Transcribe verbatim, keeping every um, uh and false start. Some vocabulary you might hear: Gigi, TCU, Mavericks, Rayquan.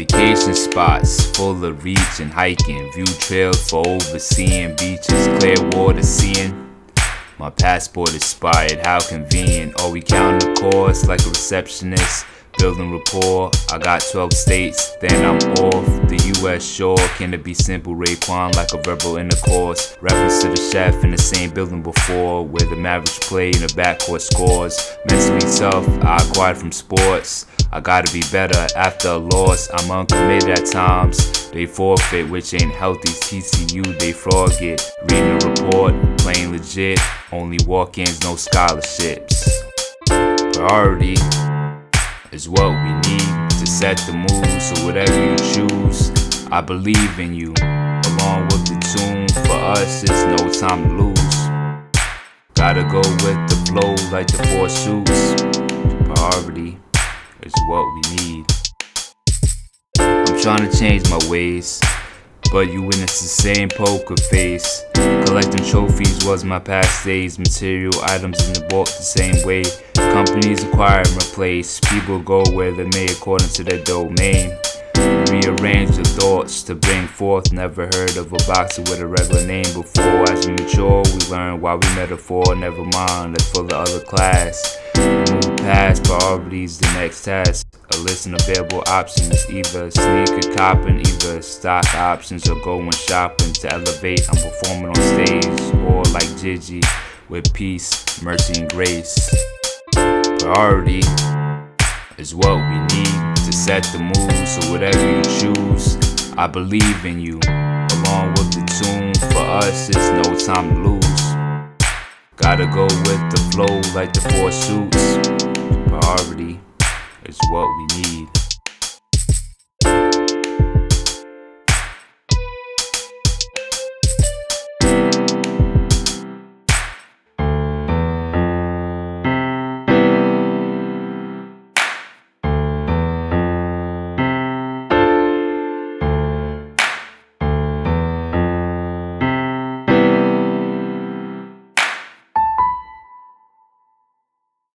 vacation spots full of reach and hiking, view trails for overseeing, beaches, clear water seeing. My passport expired, how convenient. Are we counting the course like a receptionist? Building rapport, I got twelve states, then I'm off the U S shore. Can it be simple, Rayquan, like a verbal intercourse? Reference to the chef in the same building before, where the Mavericks play and the backcourt scores. Mentally tough, I acquired from sports. I gotta be better after a loss. I'm uncommitted at times. They forfeit, which ain't healthy. T C U, they frog it. Reading a report, playing legit. Only walk-ins, no scholarships. Priority is what we need to set the mood, so whatever you choose, I believe in you. Along with the tune, for us it's no time to lose. Gotta go with the flow like the four shoes. Priority is what we need. I'm trying to change my ways, but you witness the same poker face. Collecting trophies was my past days. Material items in the bulk the same way. Companies acquire and replace. People go where they may according to their domain. Rearrange the thoughts to bring forth. Never heard of a boxer with a regular name before. As we mature, we learn why we metaphor. Never mind, that's for the other class. Move past priorities, the next task. A list of available options, either sneaker copping, either stock options, or going shopping. To elevate, I'm performing on stage, or like Gigi, with peace, mercy, and grace. Priority is what we need to set the mood, so whatever you choose, I believe in you. Along with the tune, for us it's no time to lose. Gotta go with the flow like the four suits. Priority is what we need.